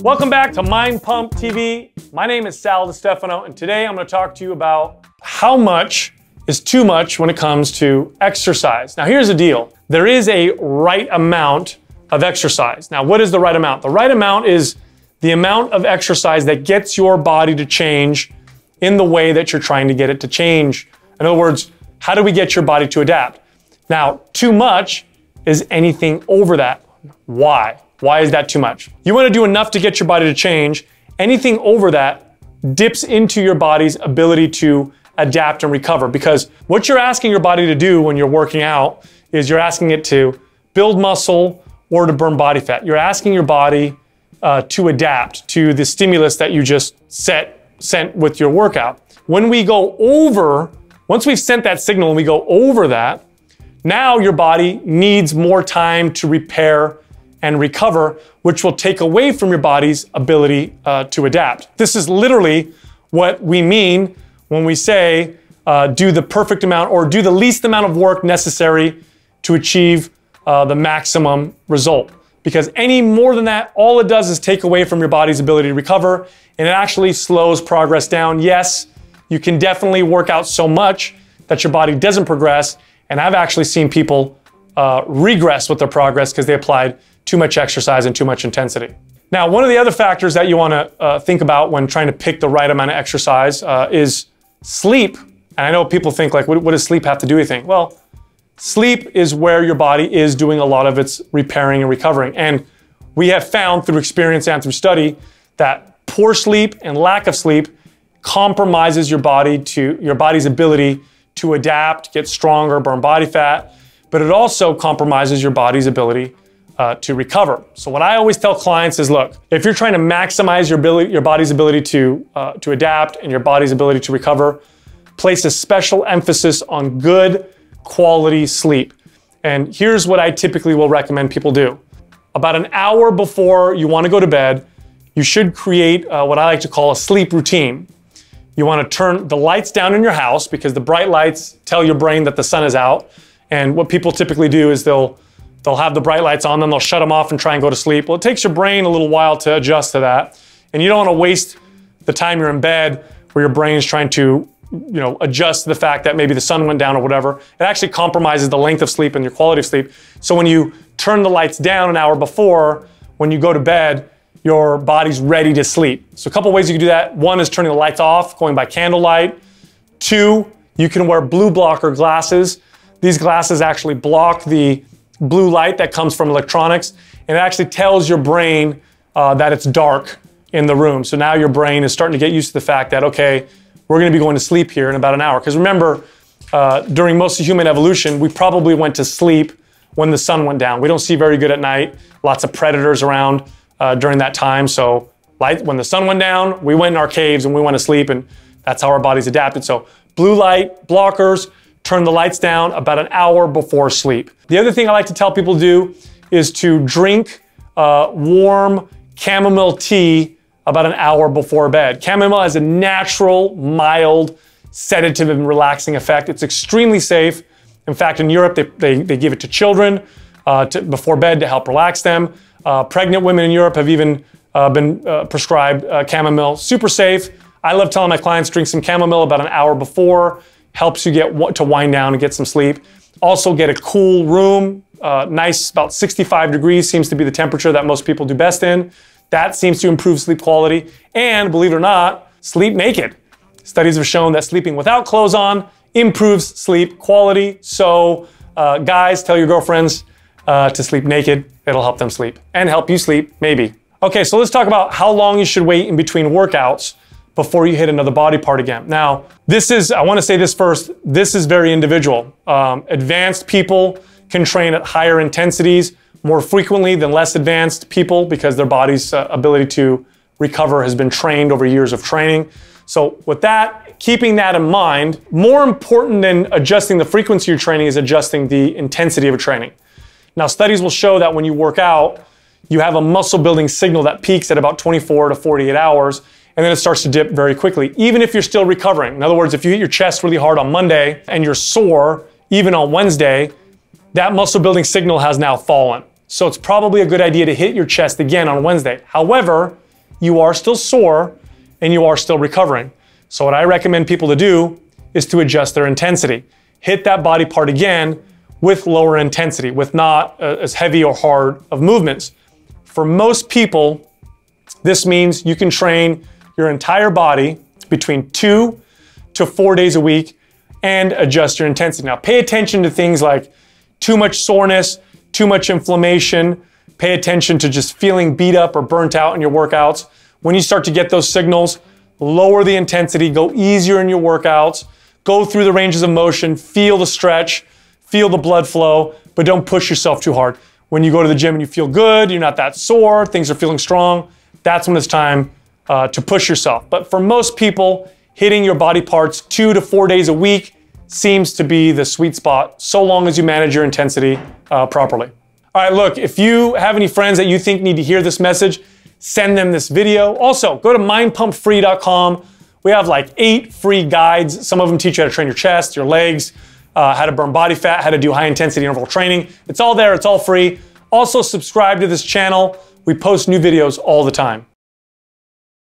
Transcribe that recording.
Welcome back to Mind Pump TV. My name is Sal DiStefano, and today I'm going to talk to you about how much is too much when it comes to exercise. Now, here's the deal. There is a right amount of exercise. Now, what is the right amount? The right amount is the amount of exercise that gets your body to change in the way that you're trying to get it to change. In other words, how do we get your body to adapt? Now, too much is anything over that. Why? Why is that too much? You want to do enough to get your body to change. Anything over that dips into your body's ability to adapt and recover, because what you're asking your body to do when you're working out is you're asking it to build muscle or to burn body fat. You're asking your body to adapt to the stimulus that you just sent with your workout. When we go over, once we've sent that signal and we go over that, now your body needs more time to repair and recover, which will take away from your body's ability to adapt. This is literally what we mean when we say do the perfect amount or do the least amount of work necessary to achieve the maximum result. Because any more than that, all it does is take away from your body's ability to recover, and it actually slows progress down. Yes, you can definitely work out so much that your body doesn't progress, and I've actually seen people regress with their progress because they applied too much exercise and too much intensity. Now, one of the other factors that you want to think about when trying to pick the right amount of exercise is sleep. And I know people think like, what does sleep have to do with anything? Well, sleep is where your body is doing a lot of its repairing and recovering. And we have found through experience and through study that poor sleep and lack of sleep compromises your body's ability to adapt, get stronger, burn body fat, but it also compromises your body's ability to recover. So what I always tell clients is, look, if you're trying to maximize your body's ability to adapt and your body's ability to recover, place a special emphasis on good quality sleep. And here's what I typically will recommend people do. About an hour before you want to go to bed, you should create what I like to call a sleep routine. You want to turn the lights down in your house because the bright lights tell your brain that the sun is out. And what people typically do is they'll have the bright lights on, then they'll shut them off and try and go to sleep. Well, it takes your brain a little while to adjust to that. And you don't want to waste the time you're in bed where your brain's trying to, you know, adjust to the fact that maybe the sun went down or whatever. It actually compromises the length of sleep and your quality of sleep. So when you turn the lights down an hour before, when you go to bed, your body's ready to sleep. So a couple ways you can do that. One is turning the lights off, going by candlelight. Two, you can wear blue blocker glasses. These glasses actually block the blue light that comes from electronics, and it actually tells your brain that it's dark in the room. So now your brain is starting to get used to the fact that, okay, we're gonna be going to sleep here in about an hour. Because remember, during most of human evolution, we probably went to sleep when the sun went down. We don't see very good at night, lots of predators around. During that time. So when the sun went down, we went in our caves and we went to sleep, and that's how our bodies adapted. So blue light blockers, turn the lights down about an hour before sleep. The other thing I like to tell people to do is to drink warm chamomile tea about an hour before bed. Chamomile has a natural, mild, sedative and relaxing effect. It's extremely safe. In fact, in Europe, they give it to children before bed to help relax them. Pregnant women in Europe have even been prescribed chamomile. Super safe. I love telling my clients, drink some chamomile about an hour before. Helps you get to wind down and get some sleep. Also get a cool room, nice, about 65 degrees seems to be the temperature that most people do best in. That seems to improve sleep quality. And believe it or not, sleep naked. Studies have shown that sleeping without clothes on improves sleep quality. So guys, tell your girlfriends to sleep naked. It'll help them sleep and help you sleep, maybe. Okay, so let's talk about how long you should wait in between workouts before you hit another body part again. Now, I wanna say this first, this is very individual. Advanced people can train at higher intensities more frequently than less advanced people because their body's ability to recover has been trained over years of training. So with that, keeping that in mind, more important than adjusting the frequency of your training is adjusting the intensity of your training. Now, studies will show that when you work out, you have a muscle building signal that peaks at about 24 to 48 hours, and then it starts to dip very quickly, even if you're still recovering. In other words, if you hit your chest really hard on Monday and you're sore even on Wednesday, that muscle building signal has now fallen. So it's probably a good idea to hit your chest again on Wednesday. However, you are still sore and you are still recovering. So what I recommend people to do is to adjust their intensity. Hit that body part again with lower intensity, with not as heavy or hard of movements. For most people, this means you can train your entire body between 2 to 4 days a week and adjust your intensity. Now, pay attention to things like too much soreness, too much inflammation. Pay attention to just feeling beat up or burnt out in your workouts. When you start to get those signals, lower the intensity, go easier in your workouts, go through the ranges of motion, feel the stretch, feel the blood flow, but don't push yourself too hard. When you go to the gym and you feel good, you're not that sore, things are feeling strong, that's when it's time to push yourself. But for most people, hitting your body parts 2 to 4 days a week seems to be the sweet spot, so long as you manage your intensity properly. All right, look, if you have any friends that you think need to hear this message, send them this video. Also, go to mindpumpfree.com. We have like 8 free guides. Some of them teach you how to train your chest, your legs, how to burn body fat, how to do high intensity interval training. It's all there, it's all free. Also, subscribe to this channel. We post new videos all the time.